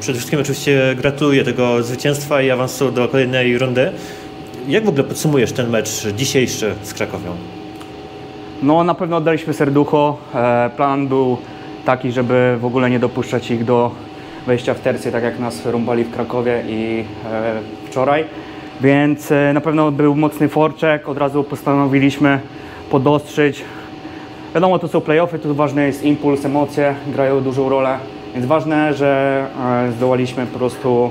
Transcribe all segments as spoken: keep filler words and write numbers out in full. Przede wszystkim oczywiście gratuluję tego zwycięstwa i awansu do kolejnej rundy. Jak w ogóle podsumujesz ten mecz dzisiejszy z Krakowią? No, na pewno oddaliśmy serducho. Plan był taki, żeby w ogóle nie dopuszczać ich do wejścia w tercję, tak jak nas rąbali w Krakowie i wczoraj. Więc na pewno był mocny forczek, od razu postanowiliśmy podostrzyć. Wiadomo, to są play-offy, tu ważny jest impuls, emocje grają dużą rolę. Więc ważne, że zdołaliśmy po prostu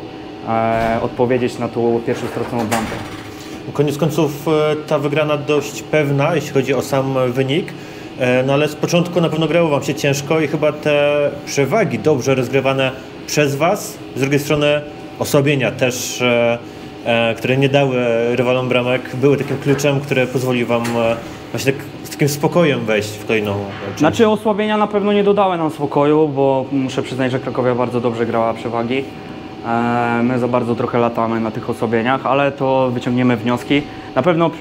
odpowiedzieć na tą pierwszą straconą bramkę. Koniec końców ta wygrana dość pewna, jeśli chodzi o sam wynik. No ale z początku na pewno grało wam się ciężko i chyba te przewagi dobrze rozgrywane przez was. Z drugiej strony osłabienia też, które nie dały rywalom bramek, były takim kluczem, który pozwolił wam właśnie tak z takim spokojem wejść w kolejną część. Znaczy osłabienia na pewno nie dodały nam spokoju, bo muszę przyznać, że Cracovia bardzo dobrze grała przewagi. My za bardzo trochę latamy na tych osłabieniach, ale to wyciągniemy wnioski. Na pewno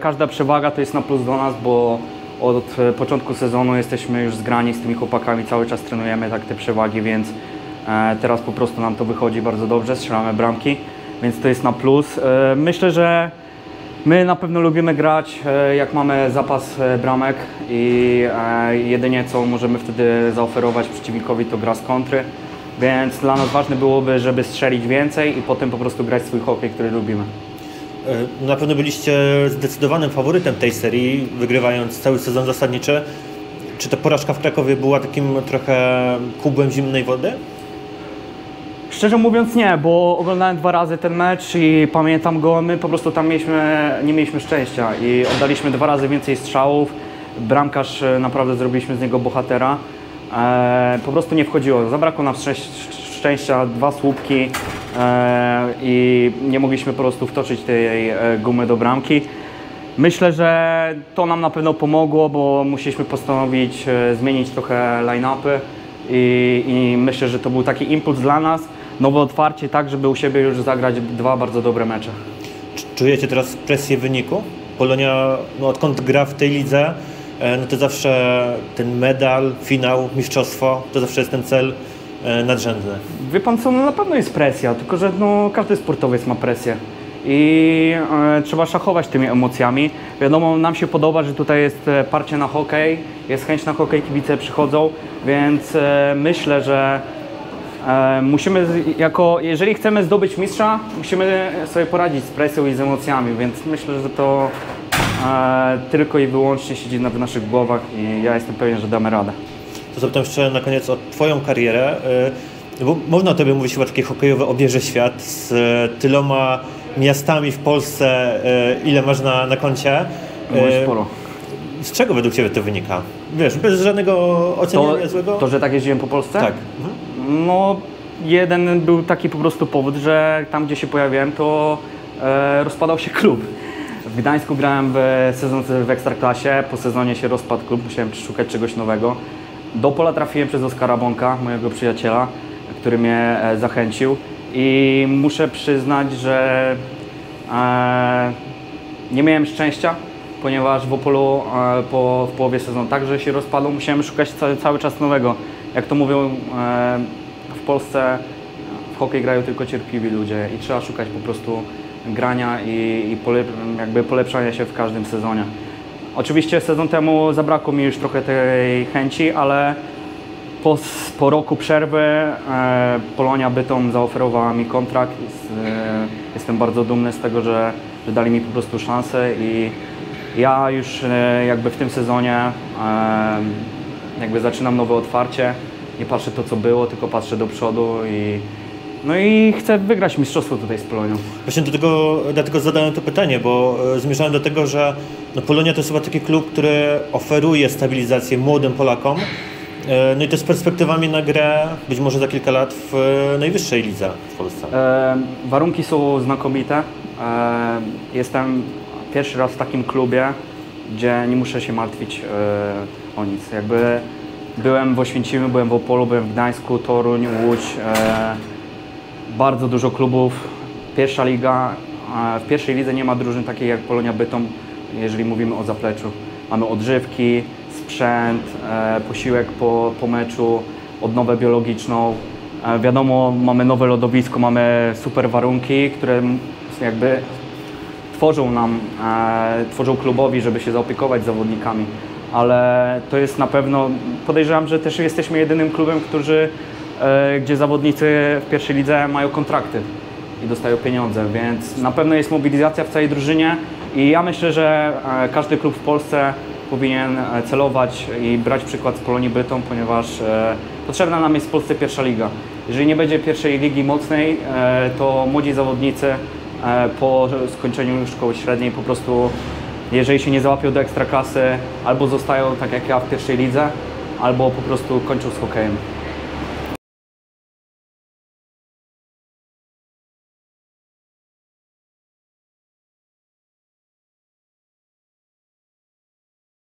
każda przewaga to jest na plus do nas, bo od początku sezonu jesteśmy już zgrani z tymi chłopakami, cały czas trenujemy tak te przewagi, więc teraz po prostu nam to wychodzi bardzo dobrze, strzelamy bramki, więc to jest na plus. Myślę, że my na pewno lubimy grać, jak mamy zapas bramek i jedynie co możemy wtedy zaoferować przeciwnikowi to gra z kontry. Więc dla nas ważne byłoby, żeby strzelić więcej i potem po prostu grać swój hokej, który lubimy. Na pewno byliście zdecydowanym faworytem tej serii, wygrywając cały sezon zasadniczy. Czy ta porażka w Krakowie była takim trochę kubłem zimnej wody? Szczerze mówiąc nie, bo oglądałem dwa razy ten mecz i pamiętam go. My po prostu tam mieliśmy, nie mieliśmy szczęścia i oddaliśmy dwa razy więcej strzałów. Bramkarz, naprawdę zrobiliśmy z niego bohatera. E, po prostu nie wchodziło. Zabrakło nam szczę szczęścia, dwa słupki e, i nie mogliśmy po prostu wtoczyć tej e, gumy do bramki. Myślę, że to nam na pewno pomogło, bo musieliśmy postanowić e, zmienić trochę line-upy i, i myślę, że to był taki impuls dla nas, nowe otwarcie, tak żeby u siebie już zagrać dwa bardzo dobre mecze. Czy czujecie teraz presję wyniku? Polonia, no, odkąd gra w tej lidze, no to zawsze ten medal, finał, mistrzostwo, to zawsze jest ten cel nadrzędny. Wie pan co, no na pewno jest presja, tylko że no, każdy sportowiec ma presję i e, trzeba szachować tymi emocjami. Wiadomo, nam się podoba, że tutaj jest parcie na hokej, jest chęć na hokej, kibice przychodzą, więc e, myślę, że e, musimy, jako, jeżeli chcemy zdobyć mistrza, musimy sobie poradzić z presją i z emocjami, więc myślę, że to tylko i wyłącznie siedzi na naszych głowach i ja jestem pewien, że damy radę. To zapytam jeszcze na koniec o twoją karierę, bo można o tobie mówić chyba takie hokejowe obierze świat z tyloma miastami w Polsce, ile masz na, na koncie. Było sporo. Z czego według ciebie to wynika? Wiesz, bez żadnego oceniania to, złego? To, że tak jeździłem po Polsce? Tak. Mhm. No, jeden był taki po prostu powód, że tam gdzie się pojawiałem, to e, rozpadał się klub. W Gdańsku grałem w sezon w Ekstraklasie, po sezonie się rozpadł klub, musiałem szukać czegoś nowego. Do Opola trafiłem przez Oskara Bąka, mojego przyjaciela, który mnie zachęcił i muszę przyznać, że e, nie miałem szczęścia, ponieważ w Opolu e, po, w połowie sezonu także się rozpadło, musiałem szukać cały, cały czas nowego. Jak to mówią, e, w Polsce w hokej grają tylko cierpliwi ludzie i trzeba szukać po prostu grania i, i polep jakby polepszania się w każdym sezonie. Oczywiście sezon temu zabrakło mi już trochę tej chęci, ale po, po roku przerwy e, Polonia Bytom zaoferowała mi kontrakt. Z, e, jestem bardzo dumny z tego, że, że dali mi po prostu szansę i ja już e, jakby w tym sezonie e, jakby zaczynam nowe otwarcie. Nie patrzę to, co było, tylko patrzę do przodu i No i chcę wygrać mistrzostwo tutaj z Polonią. Właśnie do tego, dlatego zadałem to pytanie, bo zmierzałem do tego, że no Polonia to jest chyba taki klub, który oferuje stabilizację młodym Polakom. No i to z perspektywami na grę być może za kilka lat w najwyższej lidze w Polsce. E, warunki są znakomite. E, jestem pierwszy raz w takim klubie, gdzie nie muszę się martwić e, o nic. Jakby byłem w Oświęcimiu, byłem w Opolu, byłem w Gdańsku, Toruń, Łódź. E, Bardzo dużo klubów, pierwsza liga, w pierwszej lidze nie ma drużyn takiej jak Polonia Bytom, jeżeli mówimy o zapleczu. Mamy odżywki, sprzęt, posiłek po, po meczu, odnowę biologiczną, Wiadomo, mamy nowe lodowisko, mamy super warunki, które jakby tworzą nam, tworzą klubowi, żeby się zaopiekować zawodnikami. Ale to jest na pewno, podejrzewam, że też jesteśmy jedynym klubem, którzy, gdzie zawodnicy w pierwszej lidze mają kontrakty i dostają pieniądze, więc na pewno jest mobilizacja w całej drużynie i ja myślę, że każdy klub w Polsce powinien celować i brać przykład z Polonii Bytom, ponieważ potrzebna nam jest w Polsce pierwsza liga. Jeżeli nie będzie pierwszej ligi mocnej, to młodzi zawodnicy po skończeniu szkoły średniej po prostu, jeżeli się nie załapią do ekstraklasy, albo zostają tak jak ja w pierwszej lidze, albo po prostu kończą z hokejem.